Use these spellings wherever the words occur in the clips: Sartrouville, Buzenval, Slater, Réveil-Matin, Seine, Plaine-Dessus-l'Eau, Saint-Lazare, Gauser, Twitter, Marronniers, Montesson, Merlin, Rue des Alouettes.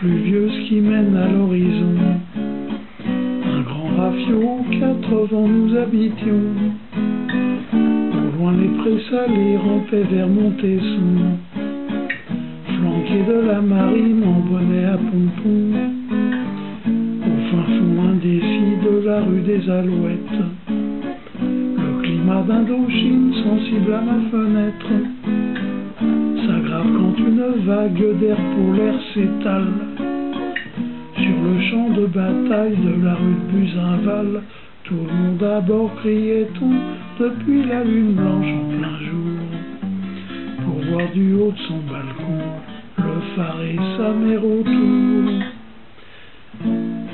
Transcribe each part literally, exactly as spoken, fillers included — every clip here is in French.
pluvieuse qui mène à l'horizon. Un grand rafiot, quatre vents nous habitions. Au loin les présalés rampaient vers Montesson, flanqués de la marine en bonnet à pompons, au fin fond indécis de la rue des Alouettes. Le climat d'Indochine, sensible à ma fenêtre, s'aggrave quand une vague d'air polaire s'étale sur le champ de bataille de la rue de Buzenval. Tout le monde à bord criait-on depuis la lune blanche en plein jour, pour voir du haut de son balcon le phare et sa mer autour.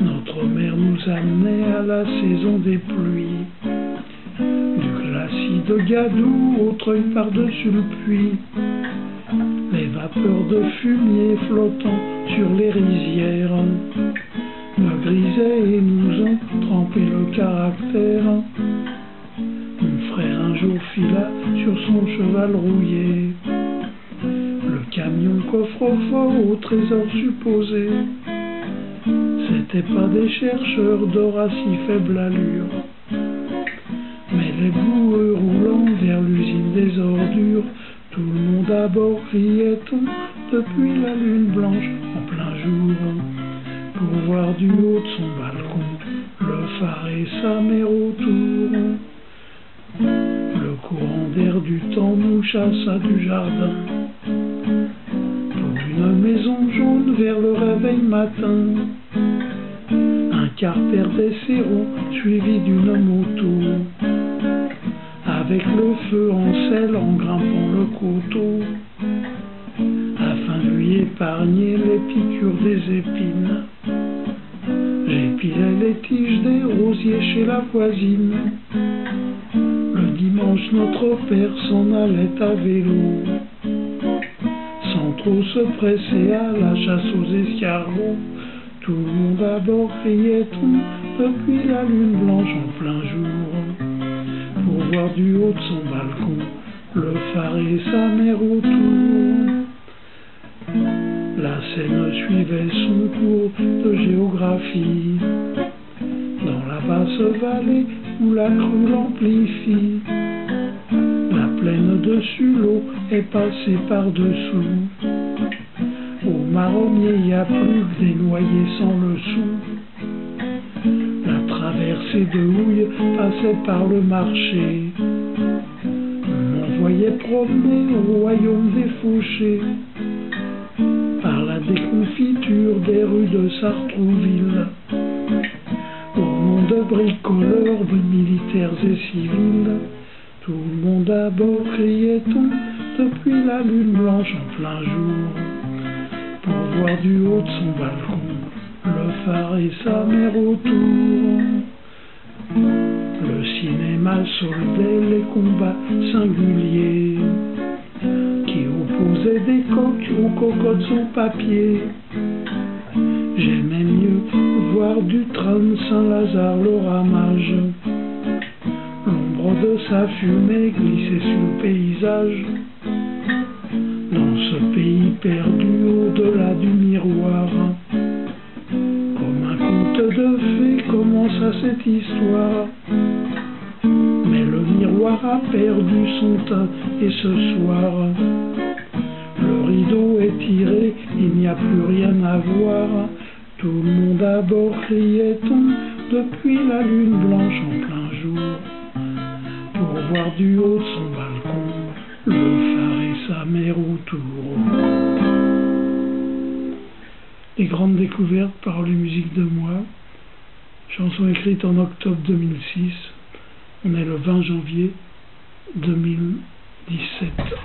Notre mer nous amenait à la saison des pluies, du glacis de Gadoue au treuil par-dessus le puits, les vapeurs de fumier flottant sur les rizières me grisaient et nous ont trempé le caractère. Mon frère un jour fila sur son cheval rouillé le camion coffre-fort au trésor supposé. C'étaient pas des chercheurs d'or à si faible allure, mais les boueux roulant vers l'usine des ordures. Tout le monde à bord criait-on depuis la lune blanche en plein jour, pour voir du haut de son balcon le phare et sa mer autour. Le courant d'air du temps nous chassa du jardin pour une maison jaune vers le réveil matin. Un quart perdait ses roues suivi d'une moto, avec le feu en selle en grimpant le coteau, afin de lui épargner les piqûres des épines. J'épilais les tiges des rosiers chez la voisine. Le dimanche notre père s'en allait à vélo, sans trop se presser à la chasse aux escargots. Tout le monde à bord criait-on depuis la lune blanche en plein jour, pour voir du haut de son balcon le phare et sa mer autour. La Seine suivait son cours de géographie dans la basse vallée où la crue l'amplifie. La plaine dessus l'eau est passée par-dessous, au marronnier y a plus que des noyers sans le sou. Traversée de houille passait par le marché, m'envoyait promener au royaume des fauchés, par la déconfiture des rues de Sartrouville, au monde de bricoleurs, de militaires et civils. Tout le monde à bord criait-on depuis la lune blanche en plein jour, pour voir du haut de son balcon le phare et sa mer autour. Le cinéma soldait les combats singuliers qui opposaient des coqs aux cocottes sans papier. J'aimais mieux voir du train de Saint-Lazare le ramage, l'ombre de sa fumée glissait sur le paysage. Dans ce pays perdu au-delà du miroir, de fait commence à cette histoire, mais le miroir a perdu son teint et ce soir le rideau est tiré, il n'y a plus rien à voir. Tout le monde à bord criait-on depuis la lune blanche en plein jour, pour voir du haut de son balcon le phare et sa mer autour. Les grandes découvertes par les musiques de moi. Chanson écrite en octobre deux mille six. On est le vingt janvier deux mille dix-sept.